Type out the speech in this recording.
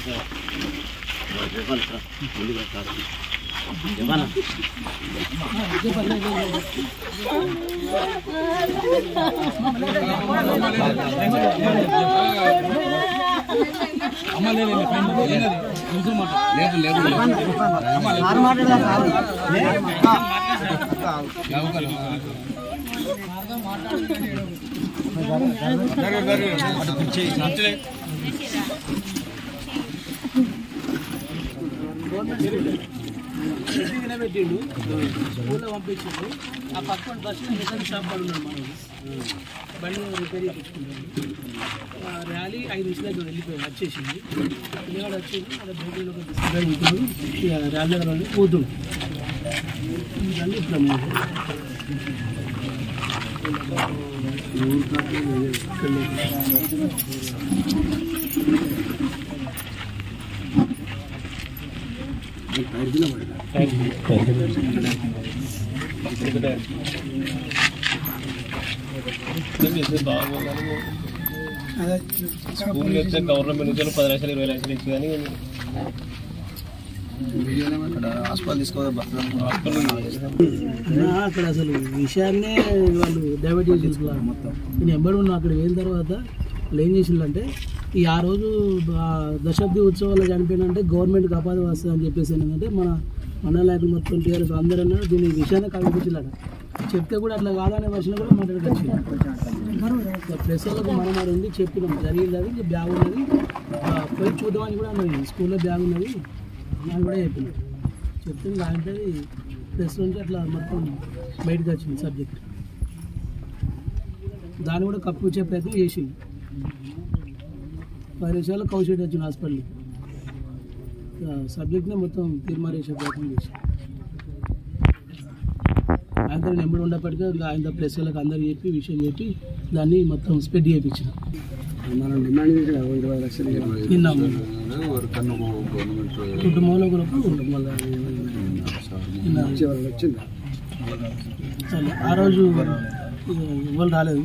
ఈ ఆ రోజు దశాబ్ది ఉత్సవాలు జరిపినంటే గవర్నమెంట్ ఆపాద వస్తుంది అని చెప్పేసి ఏంటంటే మన లైఫ్ మొత్తం టీఆర్ఎస్ అందరూ అన్నారు దీని విషయాన్ని కల్పించాలట చెప్తే కూడా అట్లా కాదనే వర్షం కూడా మాట్లాడుకోవచ్చు ప్రెస్ వాళ్ళకు మనం మరి ఉంది చెప్పినాం జరిగింది అది బ్యాగ్ ఉన్నది పోయి చూద్దామని కూడా అన్నది స్కూల్లో బ్యాగ్ ఉన్నది అని కూడా చెప్పినాం చెప్తే దాంట్లో ప్రెస్ నుంచి అట్లా మొత్తం బయటకు వచ్చింది సబ్జెక్ట్ దాన్ని కూడా కప్పించే ప్రయత్నం చేసింది వైరసాలు కౌశేట్ వచ్చిన హాస్పిటల్ సబ్జెక్ట్ని మొత్తం తీర్మారేసే ప్రయత్నం చేశాను ఆయన నెంబర్ ఉండేప్పటికీ ఆయన ప్రెస్ వాళ్ళకి అందరూ చెప్పి విషయం చెప్పి దాన్ని మొత్తం స్ప్రెడ్ చేయించిన మనం డిమాండ్ 20 లక్షలు తిన్నాము కుటుంబంలో వచ్చింది ఆ రోజు ఇవ్వాలి రాలేదు